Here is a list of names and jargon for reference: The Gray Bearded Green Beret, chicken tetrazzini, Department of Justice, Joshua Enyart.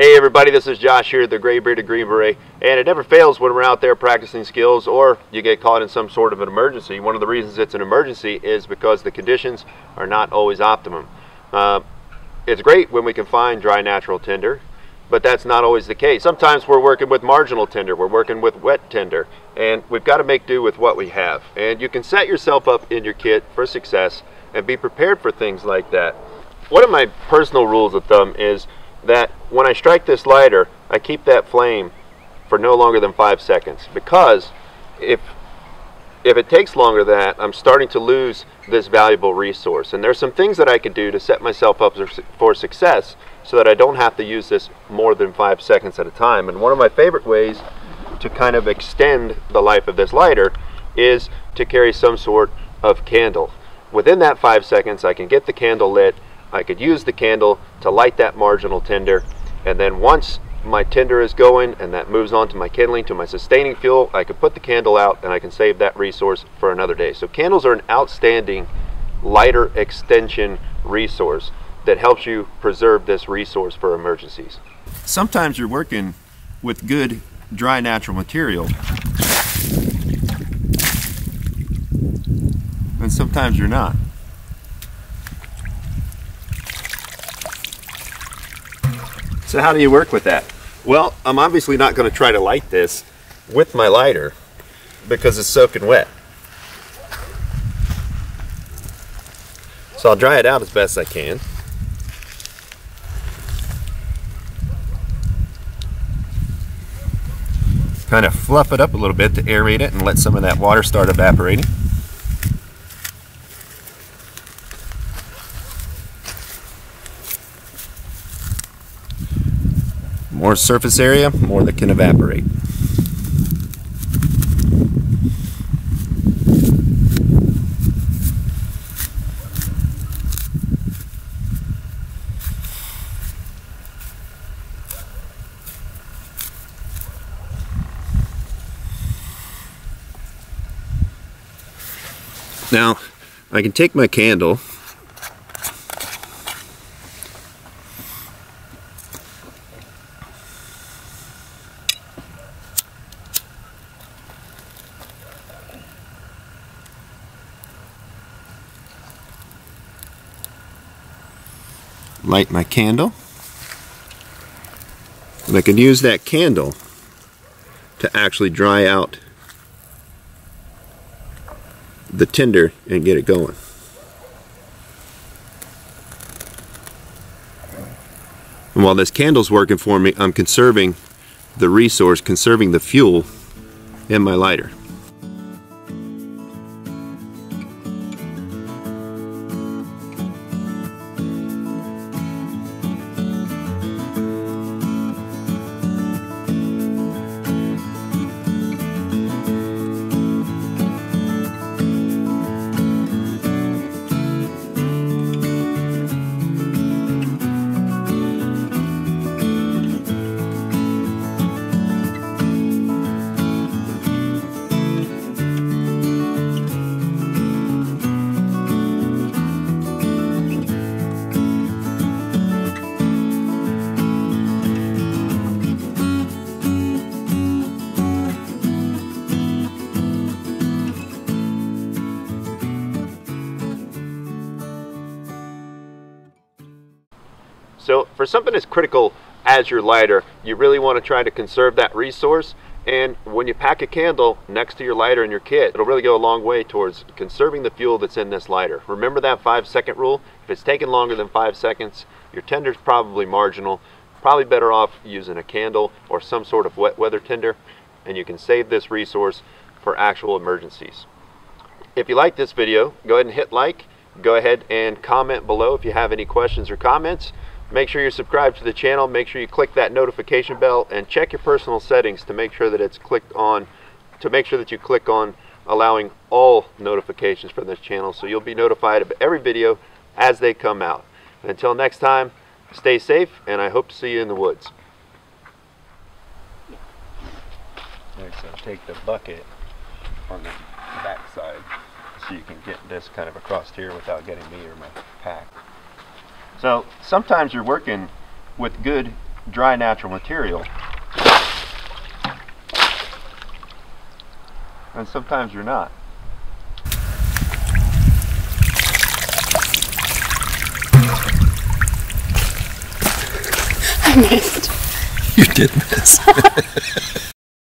Hey everybody, this is Josh here at the Gray Bearded Green Beret, and it never fails when we're out there practicing skills or you get caught in some sort of an emergency. One of the reasons it's an emergency is because the conditions are not always optimum. It's great when we can find dry natural tinder, but that's not always the case. Sometimes we're working with marginal tinder, we're working with wet tinder, and we've got to make do with what we have. And you can set yourself up in your kit for success and be prepared for things like that. One of my personal rules of thumb is that when I strike this lighter, I keep that flame for no longer than 5 seconds, because if it takes longer than that, I'm starting to lose this valuable resource. And there's some things that I could do to set myself up for success so that I don't have to use this more than 5 seconds at a time. And one of my favorite ways to kind of extend the life of this lighter is to carry some sort of candle. Within that 5 seconds, I can get the candle lit. I could use the candle to light that marginal tinder, and then once my tinder is going and that moves on to my kindling, to my sustaining fuel, I could put the candle out and I can save that resource for another day. So candles are an outstanding lighter extension resource that helps you preserve this resource for emergencies. Sometimes you're working with good dry natural material, and sometimes you're not. So how do you work with that? Well, I'm obviously not going to try to light this with my lighter because it's soaking wet. So I'll dry it out as best I can. Kind of fluff it up a little bit to aerate it and let some of that water start evaporating. More surface area, more that can evaporate. Now, I can take my candle . Light my candle, and I can use that candle to actually dry out the tinder and get it going. And while this candle's working for me, I'm conserving the resource, conserving the fuel in my lighter. So for something as critical as your lighter, you really want to try to conserve that resource. And when you pack a candle next to your lighter in your kit, it'll really go a long way towards conserving the fuel that's in this lighter. Remember that 5 second rule. If it's taking longer than 5 seconds, your tinder's probably marginal, probably better off using a candle or some sort of wet weather tinder, and you can save this resource for actual emergencies. If you like this video, go ahead and hit like, go ahead and comment below if you have any questions or comments. Make sure you're subscribed to the channel, make sure you click that notification bell, and check your personal settings to make sure that it's clicked on, to make sure that you click on allowing all notifications from this channel, so you'll be notified of every video as they come out. And until next time, stay safe, and I hope to see you in the woods. Next, I'll take the bucket on the back side so you can get this kind of across here without getting me or my pack. So sometimes you're working with good dry natural material, and sometimes you're not. I missed. You did miss.